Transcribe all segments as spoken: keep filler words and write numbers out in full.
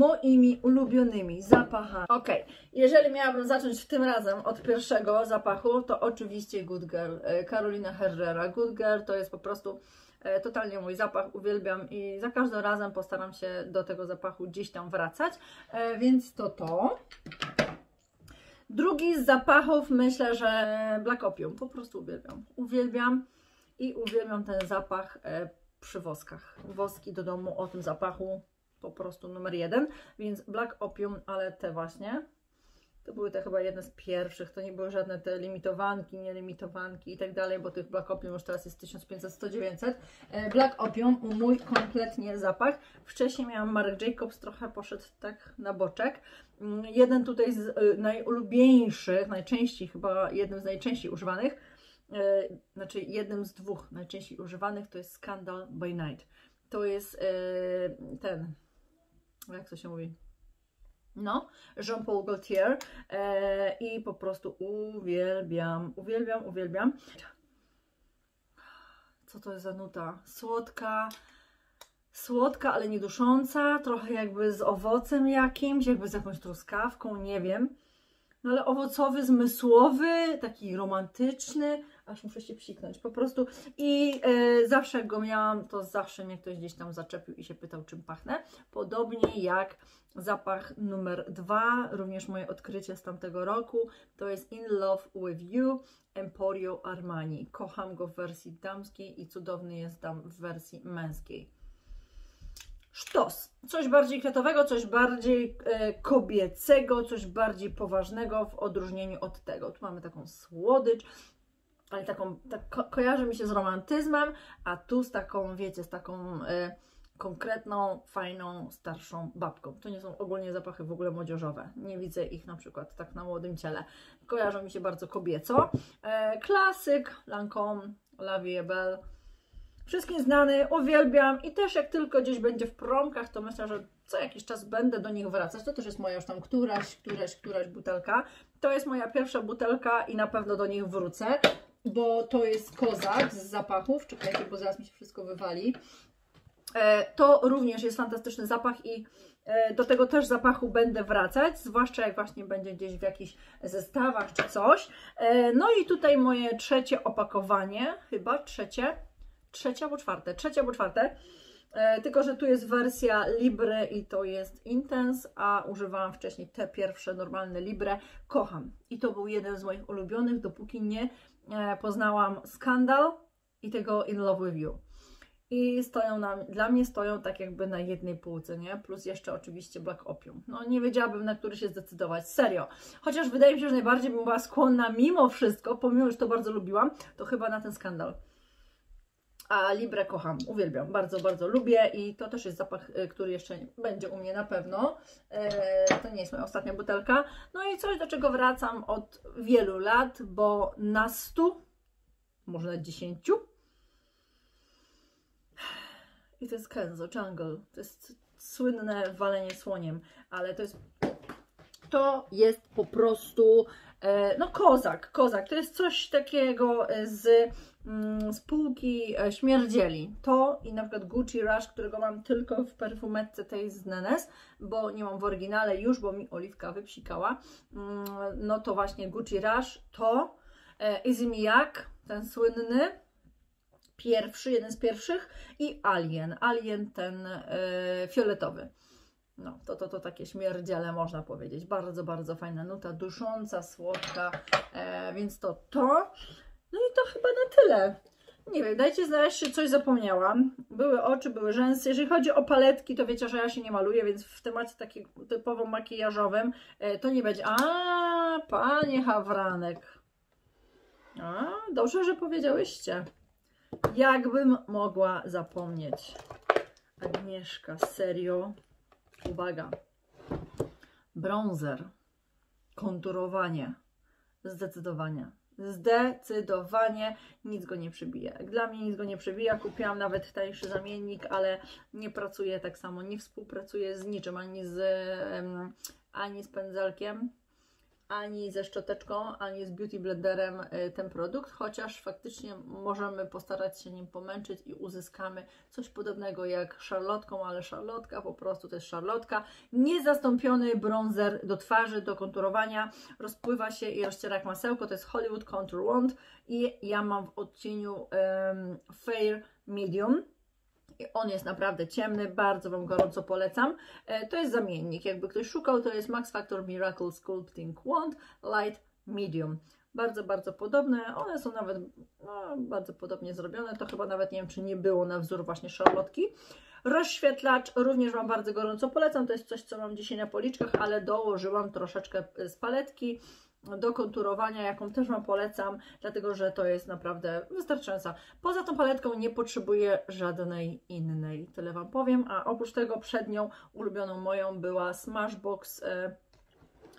moimi ulubionymi zapachami. Ok, jeżeli miałabym zacząć w tym razem od pierwszego zapachu, to oczywiście Good Girl, Karolina Herrera. Good Girl to jest po prostu totalnie mój zapach, uwielbiam i za każdym razem postaram się do tego zapachu gdzieś tam wracać, więc to to. Drugi z zapachów myślę, że Black Opium, po prostu uwielbiam, uwielbiam i uwielbiam ten zapach przy woskach. Woski do domu, o tym zapachu po prostu numer jeden, więc Black Opium, ale te właśnie, to były te chyba jedne z pierwszych, to nie były żadne te limitowanki, nielimitowanki i tak dalej, bo tych Black Opium już teraz jest tysiąc pięćset, sto dziewięćset. Black Opium, mój kompletnie zapach. Wcześniej miałam Marc Jacobs, trochę poszedł tak na boczek. Jeden tutaj z najulubieńszych, najczęściej chyba jednym z najczęściej używanych, znaczy jednym z dwóch najczęściej używanych, to jest Scandal by Night. To jest ten, jak to się mówi? No, Jean-Paul Gaultier e, i po prostu uwielbiam, uwielbiam, uwielbiam. Co to jest za nuta? Słodka, słodka, ale nie dusząca, trochę jakby z owocem jakimś, jakby z jakąś truskawką, nie wiem. No ale owocowy, zmysłowy, taki romantyczny, aż muszę się psiknąć po prostu. I e, zawsze jak go miałam, to zawsze mnie ktoś gdzieś tam zaczepił i się pytał, czym pachnę. Podobnie jak zapach numer dwa, również moje odkrycie z tamtego roku, to jest In Love With You, Emporio Armani. Kocham go w wersji damskiej i cudowny jest tam w wersji męskiej. Sztos. Coś bardziej kwiatowego, coś bardziej e, kobiecego, coś bardziej poważnego w odróżnieniu od tego. Tu mamy taką słodycz, ale taką, tak ko kojarzy mi się z romantyzmem, a tu z taką, wiecie, z taką e, konkretną, fajną, starszą babką. To nie są ogólnie zapachy w ogóle młodzieżowe. Nie widzę ich na przykład tak na młodym ciele. Kojarzą mi się bardzo kobieco. E, klasyk, Lancome, La Vie Belle. Wszystkim znany, uwielbiam i też jak tylko gdzieś będzie w promkach, to myślę, że co jakiś czas będę do nich wracać. To też jest moja już tam któraś, któraś, któraś butelka. To jest moja pierwsza butelka i na pewno do nich wrócę, bo to jest kozak z zapachów. Czekajcie, bo zaraz mi się wszystko wywali. To również jest fantastyczny zapach i do tego też zapachu będę wracać, zwłaszcza jak właśnie będzie gdzieś w jakichś zestawach czy coś. No i tutaj moje trzecie opakowanie, chyba trzecie. Trzecia albo czwarte, trzecia albo czwarte, e, tylko że tu jest wersja Libre i to jest Intense, a używałam wcześniej te pierwsze normalne Libre. Kocham i to był jeden z moich ulubionych, dopóki nie e, poznałam Skandal i tego In Love With You. I stoją na, dla mnie stoją tak jakby na jednej półce, nie? Plus jeszcze oczywiście Black Opium. No nie wiedziałabym, na który się zdecydować, serio. Chociaż wydaje mi się, że najbardziej bym była skłonna mimo wszystko, pomimo że to bardzo lubiłam, to chyba na ten Skandal. A Libre kocham, uwielbiam, bardzo, bardzo lubię i to też jest zapach, który jeszcze będzie u mnie na pewno. To nie jest moja ostatnia butelka. No i coś, do czego wracam od wielu lat, bo na stu, może na dziesięciu. I to jest Kenzo Jungle, to jest słynne walenie słoniem, ale to jest... To jest po prostu, no kozak, kozak, to jest coś takiego z, z półki śmierdzieli. To i na przykład Gucci Rush, którego mam tylko w perfumetce tej z Nenes, bo nie mam w oryginale już, bo mi Oliwka wypsikała. No to właśnie Gucci Rush, to Easy Mijak, ten słynny, pierwszy, jeden z pierwszych i Alien, Alien ten yy, fioletowy. No, to, to, to takie śmierdziele można powiedzieć. Bardzo, bardzo fajna nuta, dusząca, słodka, e, więc to to. No i to chyba na tyle. Nie wiem, dajcie znać, czy coś zapomniałam. Były oczy, były rzęsy. Jeżeli chodzi o paletki, to wiecie, że ja się nie maluję, więc w temacie takim typowo makijażowym e, to nie będzie... A, panie Hawranek. A, dobrze, że powiedziałyście. Jakbym mogła zapomnieć. Agnieszka, serio? Uwaga, bronzer, konturowanie, zdecydowanie, zdecydowanie nic go nie przebije. Dla mnie nic go nie przebija, kupiłam nawet tańszy zamiennik, ale nie pracuję tak samo, nie współpracuję z niczym, ani z, ani z pędzelkiem, ani ze szczoteczką, ani z beauty blenderem ten produkt, chociaż faktycznie możemy postarać się nim pomęczyć i uzyskamy coś podobnego jak szarlotką, ale szarlotka po prostu to jest szarlotka. Niezastąpiony bronzer do twarzy, do konturowania, rozpływa się i rozciera jak masełko, to jest Hollywood Contour Wand i ja mam w odcieniu um, Fair Medium. I on jest naprawdę ciemny, bardzo Wam gorąco polecam. To jest zamiennik, jakby ktoś szukał, to jest Max Factor Miracle Sculpting Wand Light Medium. Bardzo, bardzo podobne, one są nawet no, bardzo podobnie zrobione, to chyba nawet nie wiem, czy nie było na wzór właśnie szarlotki. Rozświetlacz również Wam bardzo gorąco polecam, to jest coś, co mam dzisiaj na policzkach, ale dołożyłam troszeczkę z paletki do konturowania, jaką też Wam polecam, dlatego że to jest naprawdę wystarczająca. Poza tą paletką nie potrzebuję żadnej innej, tyle Wam powiem, a oprócz tego przednią ulubioną moją była Smashbox, e,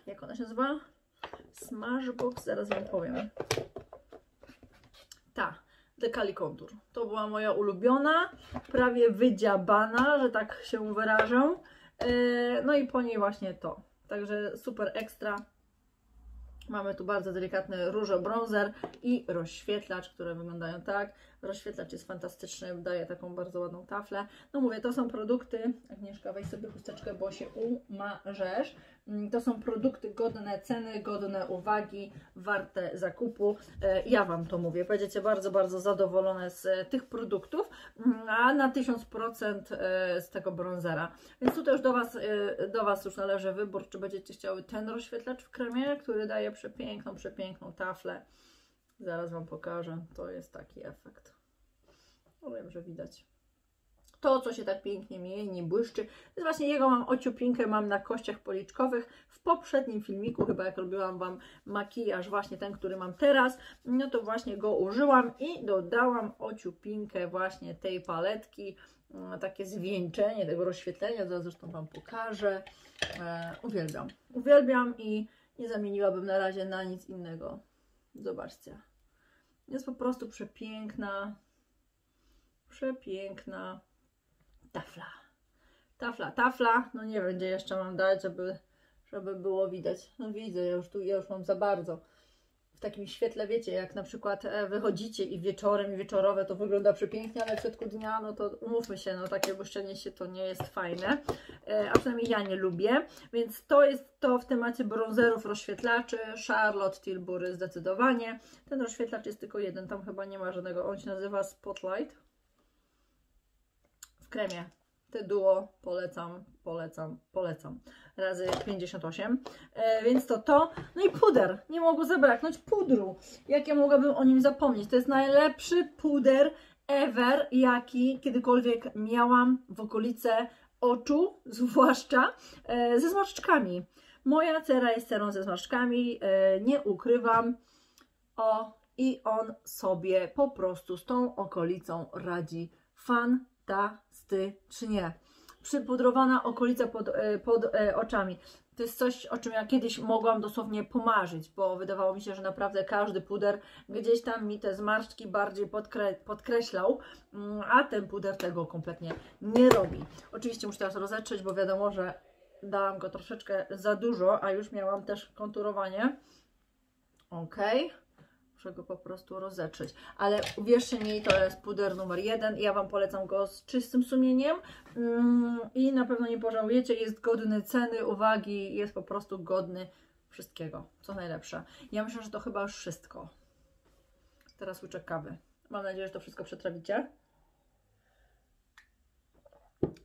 jak ona się nazywa? Smashbox, zaraz Wam powiem. Ta, The Cali Contour. To była moja ulubiona, prawie wydziabana, że tak się wyrażę, e, no i po niej właśnie to, także super ekstra. Mamy tu bardzo delikatny różo-bronzer i rozświetlacz, które wyglądają tak. Rozświetlacz jest fantastyczny, daje taką bardzo ładną taflę. No mówię, to są produkty, Agnieszka, weź sobie chusteczkę, bo się umarzesz. To są produkty godne ceny, godne uwagi, warte zakupu. Ja Wam to mówię, będziecie bardzo, bardzo zadowolone z tych produktów, a na tysiąc procent z tego bronzera. Więc tutaj już do Was, do Was już należy wybór, czy będziecie chciały ten rozświetlacz w kremie, który daje przepiękną, przepiękną taflę. Zaraz Wam pokażę, to jest taki efekt. No wiem, że widać. To, co się tak pięknie mieni, błyszczy. Więc właśnie jego mam ociupinkę, mam na kościach policzkowych. W poprzednim filmiku, chyba jak robiłam Wam makijaż, właśnie ten, który mam teraz, no to właśnie go użyłam i dodałam ociupinkę właśnie tej paletki. Takie zwieńczenie tego rozświetlenia, zaraz zresztą Wam pokażę. E, uwielbiam. Uwielbiam i nie zamieniłabym na razie na nic innego. Zobaczcie. Jest po prostu przepiękna, przepiękna tafla. Tafla, tafla. No nie wiem, gdzie jeszcze mam dać, żeby, żeby było widać. No widzę, ja już tu, ja już mam za bardzo. W takim świetle, wiecie, jak na przykład wychodzicie i wieczorem, i wieczorowe to wygląda przepięknie, ale w środku dnia, no to umówmy się, no takie błyszczenie się to nie jest fajne. A przynajmniej ja nie lubię. Więc to jest to w temacie bronzerów, rozświetlaczy. Charlotte Tilbury zdecydowanie. Ten rozświetlacz jest tylko jeden, tam chyba nie ma żadnego. On się nazywa Spotlight. W kremie. Te duo polecam, polecam, polecam. Razy pięćdziesiąt osiem. E, więc to to. No i puder. Nie mogło zabraknąć pudru. Jak ja mogłabym o nim zapomnieć? To jest najlepszy puder ever, jaki kiedykolwiek miałam w okolice oczu, zwłaszcza e, ze zmarszczkami. Moja cera jest cerą ze zmarszczkami, e, nie ukrywam. O, i on sobie po prostu z tą okolicą radzi fan. Fantastycznie. Przypudrowana okolica pod, pod e, oczami. To jest coś, o czym ja kiedyś mogłam dosłownie pomarzyć, bo wydawało mi się, że naprawdę każdy puder gdzieś tam mi te zmarszczki bardziej podkre podkreślał, a ten puder tego kompletnie nie robi. Oczywiście muszę teraz rozetrzeć, bo wiadomo, że dałam go troszeczkę za dużo, a już miałam też konturowanie. Ok. Muszę go po prostu rozetrzeć, ale uwierzcie mi, to jest puder numer jeden. Ja Wam polecam go z czystym sumieniem i na pewno nie pożałujecie, jest godny ceny, uwagi, jest po prostu godny wszystkiego, co najlepsze. Ja myślę, że to chyba już wszystko. Teraz łyczek kawy. Mam nadzieję, że to wszystko przetrawicie.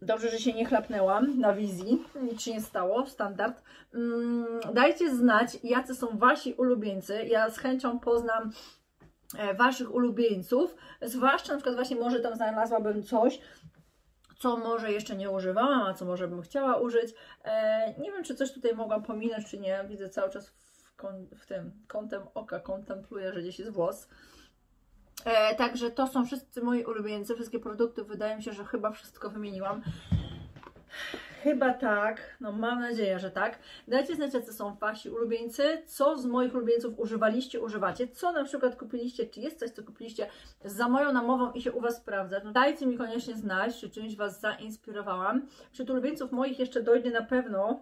Dobrze, że się nie chlapnęłam na wizji, nic się nie stało, standard. Dajcie znać, jacy są Wasi ulubieńcy, ja z chęcią poznam Waszych ulubieńców, zwłaszcza na przykład właśnie może tam znalazłabym coś, co może jeszcze nie używałam, a co może bym chciała użyć. Nie wiem, czy coś tutaj mogłam pominąć, czy nie, widzę cały czas w, w tym kątem oka, kontempluję, że gdzieś jest włos. E, także to są wszyscy moi ulubieńcy, wszystkie produkty, wydaje mi się, że chyba wszystko wymieniłam. Chyba tak, no mam nadzieję, że tak. Dajcie znać, jacy są Wasi ulubieńcy, co z moich ulubieńców używaliście, używacie, co na przykład kupiliście, czy jest coś, co kupiliście za moją namową i się u Was sprawdza. No dajcie mi koniecznie znać, czy czymś Was zainspirowałam. Czy ulubieńców moich jeszcze dojdzie na pewno,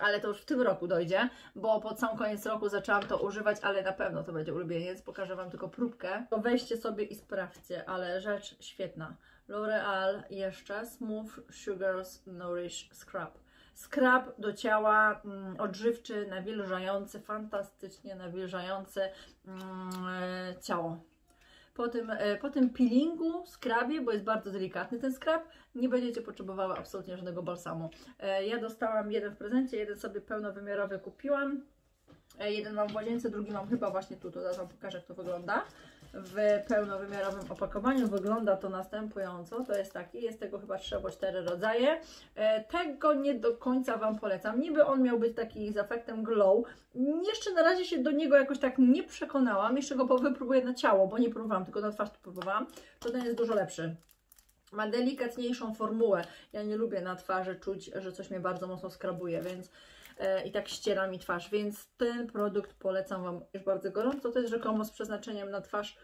ale to już w tym roku dojdzie, bo pod sam koniec roku zaczęłam to używać, ale na pewno to będzie ulubieniec, pokażę Wam tylko próbkę. To weźcie sobie i sprawdźcie, ale rzecz świetna. L'Oreal jeszcze Smooth Sugars Nourish Scrub. Skrab do ciała, odżywczy, nawilżający, fantastycznie nawilżający ciało. Po tym, po tym peelingu, skrabie, bo jest bardzo delikatny ten skrab, nie będziecie potrzebowały absolutnie żadnego balsamu. Ja dostałam jeden w prezencie, jeden sobie pełnowymiarowy kupiłam. Jeden mam w łazience, drugi mam chyba właśnie tu, to zaraz Wam pokażę, jak to wygląda. W pełnowymiarowym opakowaniu wygląda to następująco, to jest taki, jest tego chyba trzy albo cztery rodzaje. Tego nie do końca Wam polecam, niby on miał być taki z efektem glow, jeszcze na razie się do niego jakoś tak nie przekonałam, jeszcze go wypróbuję na ciało, bo nie próbowałam, tylko na twarz to próbowałam, to ten jest dużo lepszy. Ma delikatniejszą formułę, ja nie lubię na twarzy czuć, że coś mnie bardzo mocno skrabuje, więc i tak ściera mi twarz, więc ten produkt polecam Wam już bardzo gorąco. To jest rzekomo z przeznaczeniem na twarz,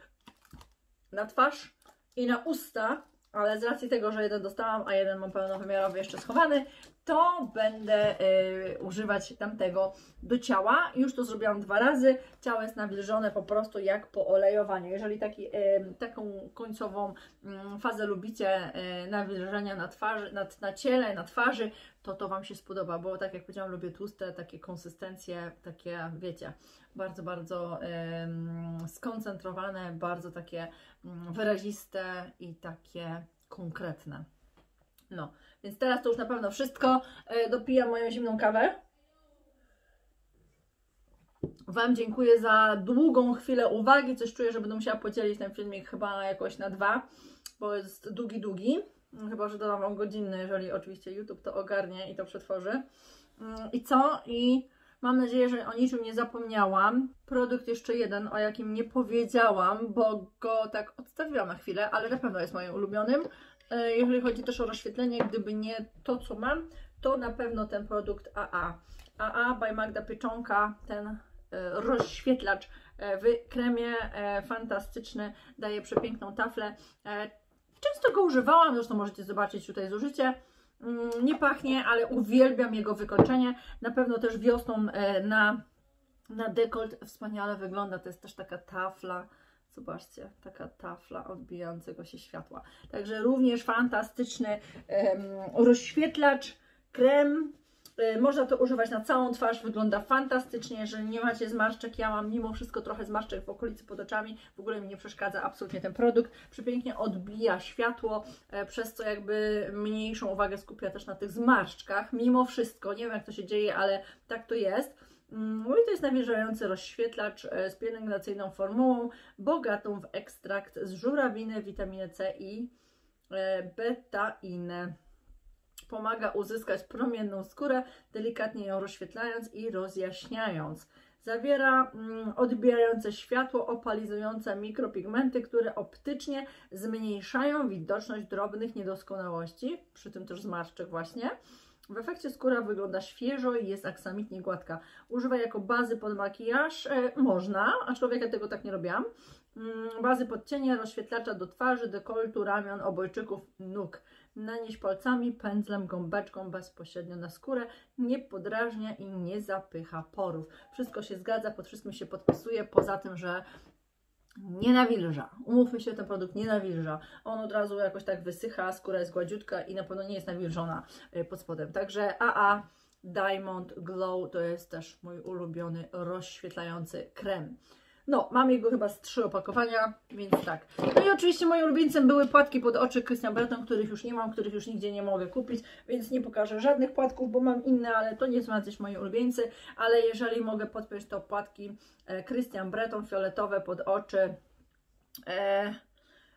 na twarz i na usta, ale z racji tego, że jeden dostałam, a jeden mam pełnowymiarowy jeszcze schowany, to będę yy, używać tamtego do ciała. Już to zrobiłam dwa razy. Ciało jest nawilżone po prostu jak po olejowaniu. Jeżeli taki, yy, taką końcową yy, fazę lubicie yy, nawilżenia na, twarzy, na, na ciele, na twarzy, to to Wam się spodoba, bo tak jak powiedziałam, lubię tłuste, takie konsystencje, takie wiecie, bardzo, bardzo yy, skoncentrowane, bardzo takie yy, wyraziste i takie konkretne. No, więc teraz to już na pewno wszystko. Dopijam moją zimną kawę. Wam dziękuję za długą chwilę uwagi. Coś czuję, że będę musiała podzielić ten filmik chyba jakoś na dwa, bo jest długi, długi. Chyba, że dodam Wam godzinny, jeżeli oczywiście YouTube to ogarnie i to przetworzy. I co? I mam nadzieję, że o niczym nie zapomniałam. Produkt jeszcze jeden, o jakim nie powiedziałam, bo go tak odstawiłam na chwilę, ale na pewno jest moim ulubionym. Jeżeli chodzi też o rozświetlenie, gdyby nie to, co mam, to na pewno ten produkt A A. A A by Magda Pieczonka, ten rozświetlacz w kremie, fantastyczny, daje przepiękną taflę. Często go używałam, zresztą możecie zobaczyć tutaj zużycie. Nie pachnie, ale uwielbiam jego wykończenie. Na pewno też wiosną na, na dekolt wspaniale wygląda, to jest też taka tafla. Zobaczcie, taka tafla odbijającego się światła. Także również fantastyczny um, rozświetlacz, krem. Um, można to używać na całą twarz, wygląda fantastycznie. Jeżeli nie macie zmarszczek, ja mam mimo wszystko trochę zmarszczek w okolicy pod oczami. W ogóle mi nie przeszkadza absolutnie ten produkt. Przepięknie odbija światło, e, przez co jakby mniejszą uwagę skupia też na tych zmarszczkach. Mimo wszystko, nie wiem jak to się dzieje, ale tak to jest. No i to jest nawilżający rozświetlacz z pielęgnacyjną formułą, bogatą w ekstrakt z żurawiny, witaminę C i betainę. Pomaga uzyskać promienną skórę, delikatnie ją rozświetlając i rozjaśniając. Zawiera odbijające światło, opalizujące mikropigmenty, które optycznie zmniejszają widoczność drobnych niedoskonałości, przy tym też zmarszczek właśnie. W efekcie skóra wygląda świeżo i jest aksamitnie gładka. Używa jako bazy pod makijaż, e, można, aczkolwiek ja tego tak nie robiłam. Mm, bazy pod cienie, rozświetlacza do twarzy, dekoltu, ramion, obojczyków, nóg. Nanieś palcami, pędzlem, gąbeczką bezpośrednio na skórę. Nie podrażnia i nie zapycha porów. Wszystko się zgadza, pod wszystkim się podpisuje, poza tym, że nie nawilża. Umówmy się, ten produkt nie nawilża. On od razu jakoś tak wysycha, skóra jest gładziutka i na pewno nie jest nawilżona pod spodem. Także A A Diamond Glow to jest też mój ulubiony rozświetlający krem. No, mam jego chyba z trzy opakowania, więc tak. No i oczywiście moim ulubieńcem były płatki pod oczy Christian Breton, których już nie mam, których już nigdzie nie mogę kupić, więc nie pokażę żadnych płatków, bo mam inne, ale to nie są gdzieś moi ulubieńcy, ale jeżeli mogę podpiąć, to płatki Christian Breton, fioletowe pod oczy e,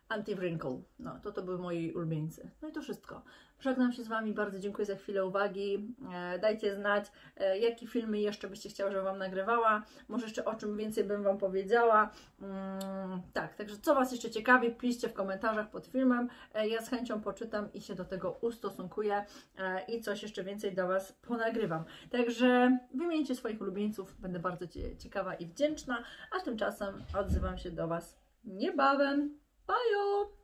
anti-wrinkle. No, to to były moi ulubieńcy. No i to wszystko. Żegnam się z Wami, bardzo dziękuję za chwilę uwagi, e, dajcie znać, e, jakie filmy jeszcze byście chciały, żebym Wam nagrywała, może jeszcze o czym więcej bym Wam powiedziała, mm, tak, także co Was jeszcze ciekawi, piszcie w komentarzach pod filmem, e, ja z chęcią poczytam i się do tego ustosunkuję e, i coś jeszcze więcej dla Was ponagrywam, także wymieńcie swoich ulubieńców, będę bardzo ciekawa i wdzięczna, a tymczasem odzywam się do Was niebawem, bajo!